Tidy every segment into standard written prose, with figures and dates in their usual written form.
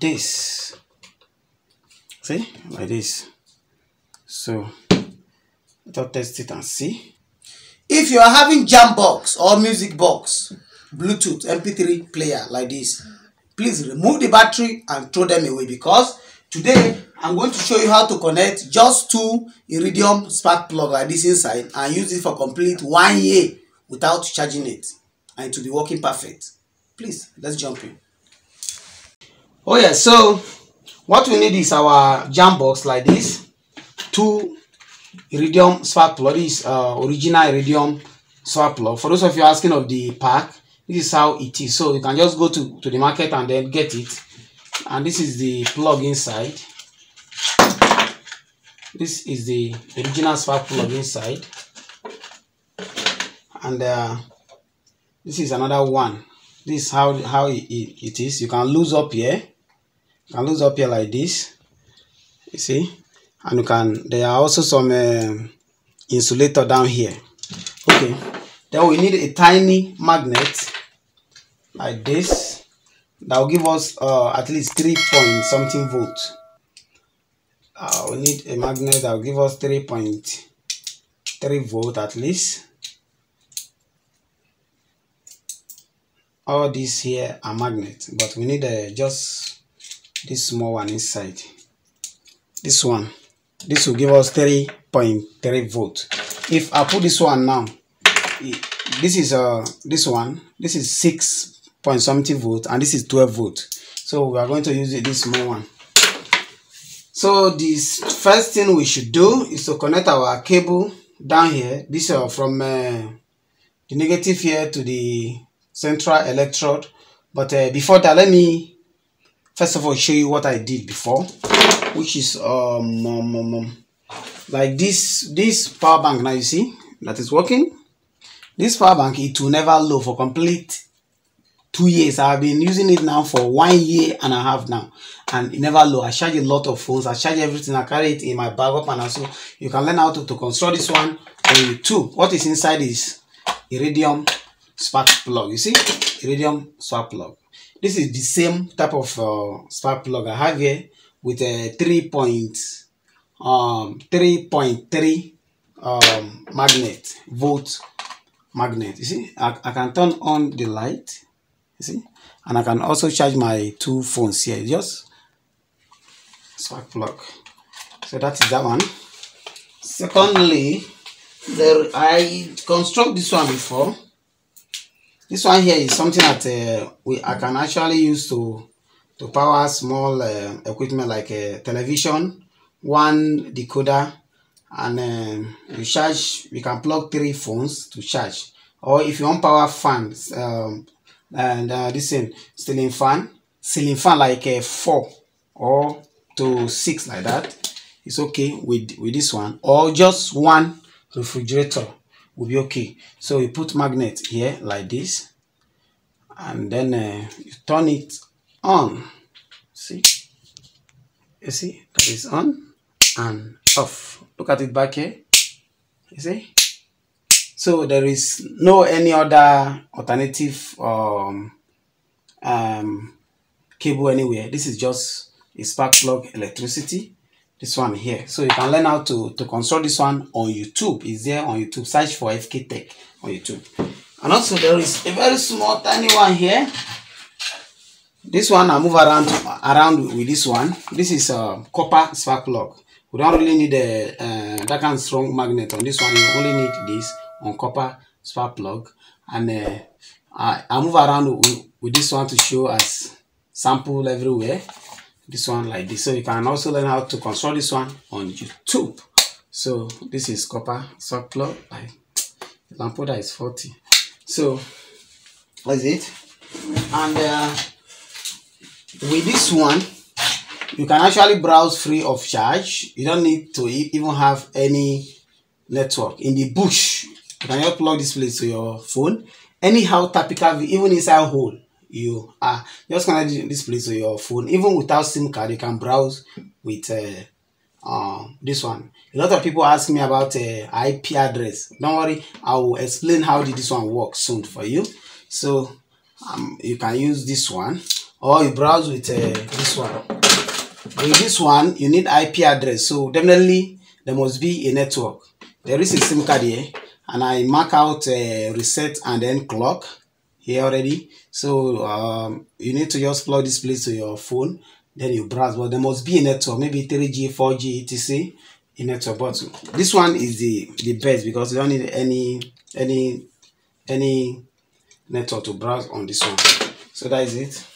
this. See, like this. So let's test it and see. If you are having jam box or music box, Bluetooth, MP3 player like this, please remove the battery and throw them away, because today I'm going to show you how to connect just 2 Iridium spark plug like this inside and use it for complete 1 year without charging it, and it will be working perfect. Please, let's jump in. Oh yeah, so what we need is our jam box like this, 2 Iridium spark plug. This is original Iridium spark plug. For those of you asking of the pack, this is how it is. So you can just go to the market and then get it. And this is the plug inside. This is the original spark plug inside. And this is another one. This is how it is. You can loose up here. You can loose up here like this. You see? And you can, there are also some insulator down here. Okay. Then we need a tiny magnet like this that will give us at least 3 point something volts. We need a magnet that will give us 3.3 volt at least. All these here are magnets, but we need just this small one inside. This one, this will give us 3.3 volt. If I put this one now. This is this one, this is 6 point something volt, and this is 12 volt. So we are going to use this small one. So this first thing we should do is to connect our cable down here. This from the negative here to the central electrode. But before that, let me first of all show you what I did before, which is like this power bank. Now you see that is working. This power bank, it will never low for complete 2 years. I've been using it now for 1.5 years now, and it never low. I charge a lot of phones. I charge everything. I carry it in my bag up and also. You can learn how to construct this one on YouTube. What is inside is Iridium spark plug. You see, Iridium spark plug. This is the same type of spark plug I have here with a 3.3 magnet volt. Magnet, you see, I can turn on the light, you see, and I can also charge my 2 phones here. Just spark plug. So that is that one. Secondly, I construct this one before. This one here is something that I can actually use to power small equipment like a television, 1 decoder. And you charge, we can plug 3 phones to charge. Or if you want power fans, and this thing, ceiling fan like 4 or to 6 like that, it's okay with this one. Or just 1 refrigerator will be okay. So you put magnet here like this, and then you turn it on. See, you see that is on and off. Look at it back here, you see. So there is no any other alternative cable anywhere. This is just a spark plug electricity, this one here. So you can learn how to construct this one on YouTube. It's there on YouTube. Search for FK Tech on YouTube. And also there is a very small tiny one here. This one I move around with this one. This is a copper spark plug. We don't really need that kind of strong magnet on this one. You only need this on copper spark plug. And I move around with this one to show as sample everywhere. This one like this. So you can also learn how to construct this one on YouTube. So this is copper spark plug. The lampoda is 40. So that's it. And with this one, you can actually browse free of charge. You don't need to even have any network in the bush. You can just plug this place to your phone. Anyhow, typically, even inside hole, you are just connecting this place to your phone. Even without SIM card, you can browse with this one. A lot of people ask me about IP address. Don't worry, I will explain how this one works soon for you. So you can use this one. or you browse with this one. With this one, you need IP address, so definitely there must be a network. There is a SIM card here, and I mark out reset and then clock here already. So you need to just plug this place to your phone, then you browse. But there must be a network, maybe 3G, 4G, etc. in network. But this one is the best because you don't need any network to browse on this one. So that is it.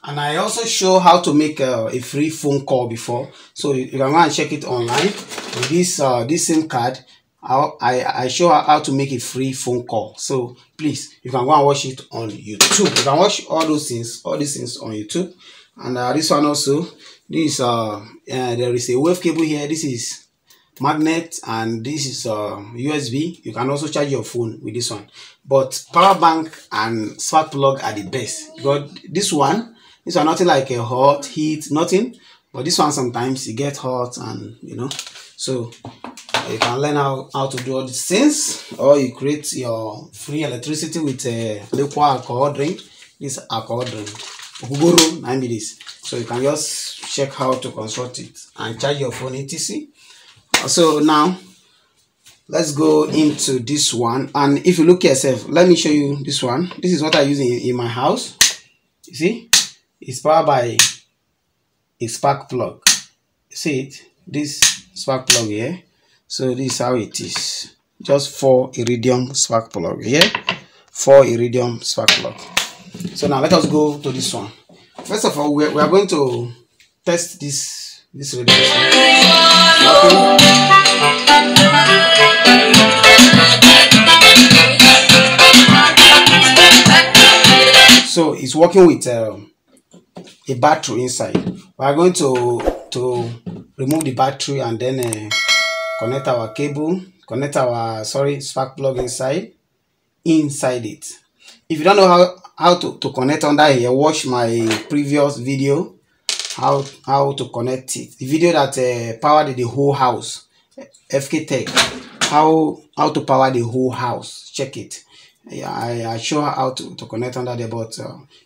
And I also show how to make a free phone call before, so you can go and check it online. With this SIM card, I show how to make a free phone call. So please, you can go and watch it on YouTube. You can watch all these things on YouTube. And this one also, there is a wave cable here. This is magnet, and this is USB. You can also charge your phone with this one. But power bank and spark plug are the best. Because this one, these are nothing like a hot heat, nothing. But this one sometimes it gets hot, and you know. So you can learn how to do all these things, or you create your free electricity with a liquid alcohol drink. This alcohol drink, Ogogoro, 9 minutes. So you can just check how to construct it and charge your phone etc. So now let's go into this one, and if you look yourself, let me show you this one. This is what I use in my house. You see, it's powered by a spark plug. You see it, this spark plug here. So this is how it is. Just 4 iridium spark plug here, 4 iridium spark plug. So now let us go to this one. First of all, we are going to test this radiation. So it's working with a battery inside. We are going to remove the battery and then connect our cable, connect our spark plug inside it. If you don't know how to connect under here, watch my previous video how to connect it. The video that powered the whole house, FK Tech, how to power the whole house. Check it. Yeah, I show how to connect under there, but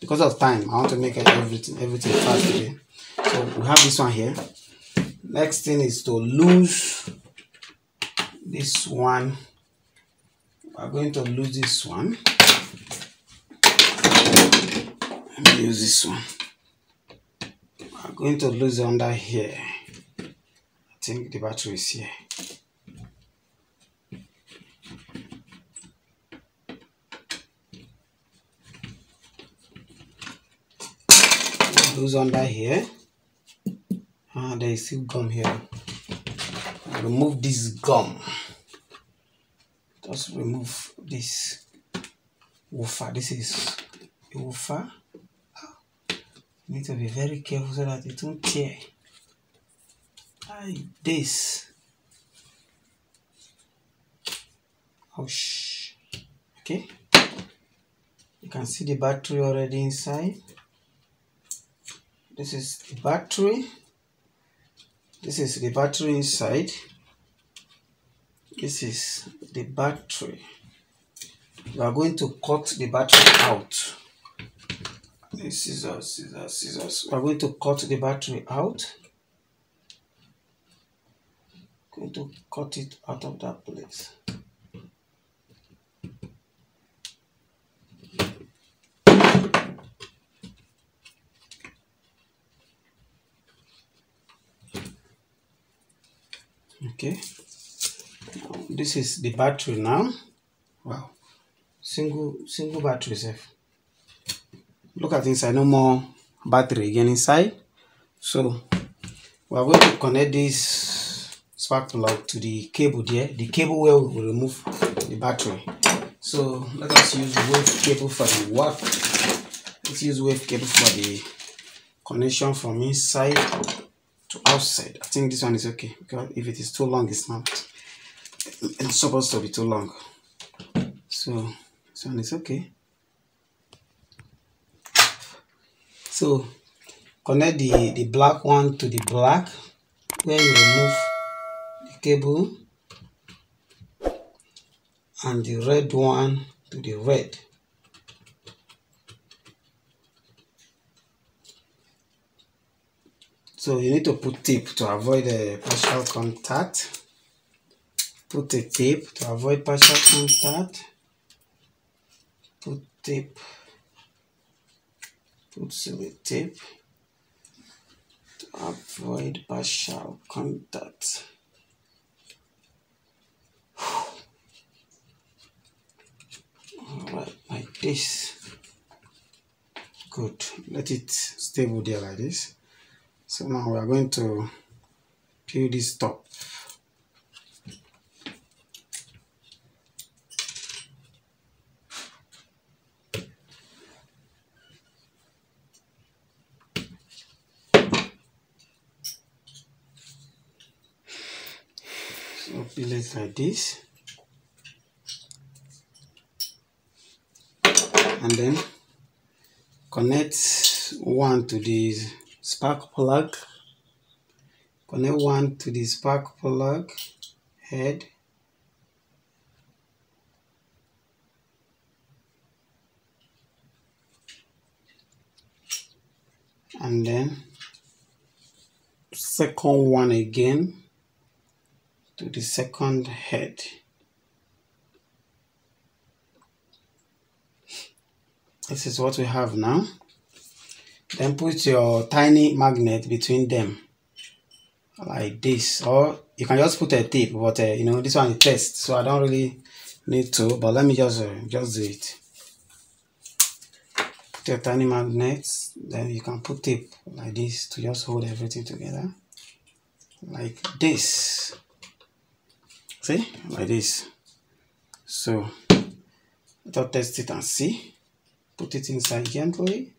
because of time, I want to make everything fast today. So we have this one here. Next thing is to lose this one. We're going to lose this one. Let me use this one. I'm going to lose under here. I think the battery is here. Lose under here. Ah, there is still gum here. Remove this gum. Just remove this woofer. This is a woofer. Need to be very careful so that it won't tear like this. Ouch. Okay, you can see the battery already inside. This is the battery. This is the battery inside. This is the battery. We are going to cut the battery out. Scissors. We're going to cut the battery out. Going to cut it out of that place. Okay. Now, this is the battery now. Wow. Single battery safe. Look at inside, no more battery again inside. So we are going to connect this spark plug to the cable there, the cable where we will remove the battery. So let us use wave cable for the work. Let's use wave cable for the connection from inside to outside. I think this one is okay, because if it is too long, it's not. It's supposed to be too long. So this one is okay. So connect the black one to the black where you remove the cable, and the red one to the red. So you need to put tape to avoid the partial contact. Put a tape to avoid partial contact. Put tape. Put silly tape to avoid partial contact. Alright, like this. Good. Let it stable there like this. So now we are going to peel this top. So peel it like this. And then connect one to the spark plug, connect one to the spark plug head, and then second one again to the second head. This is what we have now. Then put your tiny magnet between them like this, or you can just put a tape, but you know, this one is test, so I don't really need to, but let me just do it. Put your tiny magnets, then you can put tape like this to just hold everything together like this. See, like this. So let's test it and see. Put it inside gently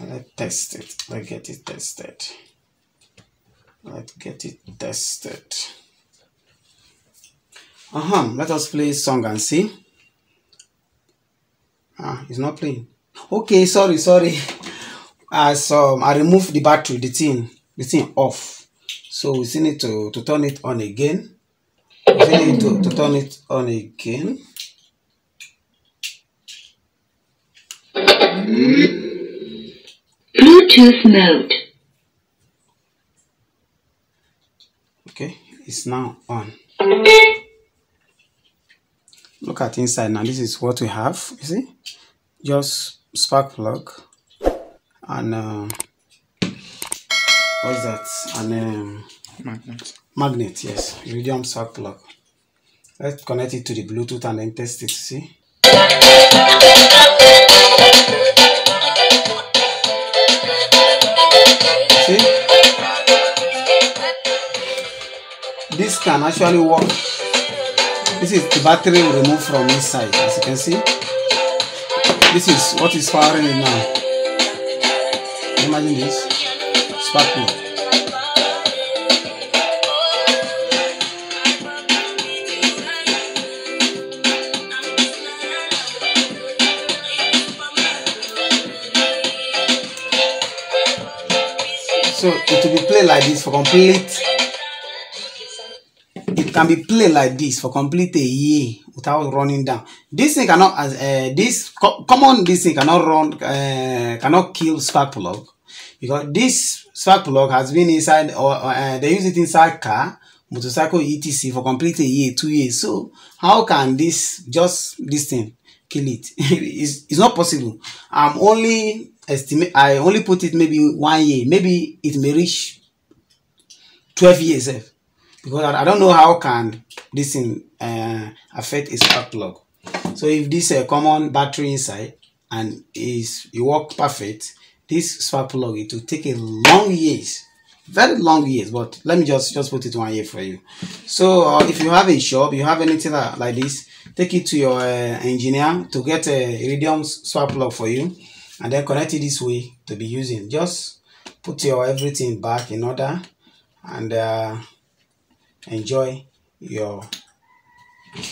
and let's test it. Let's get it tested. Let's get it tested. Let us play a song and see. It's not playing. Okay, sorry. I removed the battery, the thing off. So we still need to turn it on again. We still need to turn it on again. Bluetooth mode. Okay, it's now on. Look at inside now. This is what we have. You see, just spark plug and what's that? And magnet. Yes, iridium spark plug. Let's connect it to the Bluetooth and then test it. See. This can actually work. This is the battery removed from inside, as you can see. This is what is powering it now. Imagine this. Spark plug. So it will be played like this for complete. Can be played like this for complete a year without running down. This thing cannot, cannot kill spark plug, because this spark plug has been inside, or they use it inside car, motorcycle, etc. for complete a year, 2 years. So how can this thing kill it? It's not possible. I'm only estimate. I only put it maybe 1 year. Maybe it may reach 12 years. Because I don't know how can this thing affect a spark plug. So if this common battery inside and it works perfect, this spark plug, it will take a long years, very long years. But let me just put it 1 year for you. So if you have a shop, you have anything like this, take it to your engineer to get a iridium spark plug for you, and then connect it this way to be using. Just put your everything back in order and enjoy your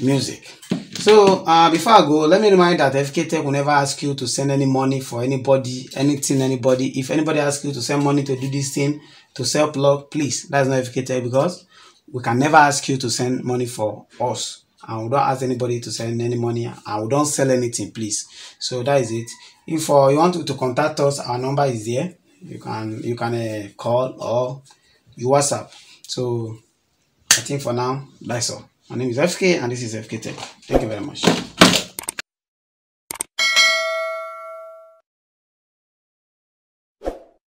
music. So before I go, let me remind that FK Tech will never ask you to send any money for anybody, anybody. If anybody asks you to send money to do this thing, to sell plug, please, that's not FK Tech, because we can never ask you to send money for us. And we don't ask anybody to send any money, and we don't sell anything, please. So that is it. If you want to contact us, our number is there. you can call or you WhatsApp. So I think for now that's all. My name is FK and this is FK Tech. Thank you very much.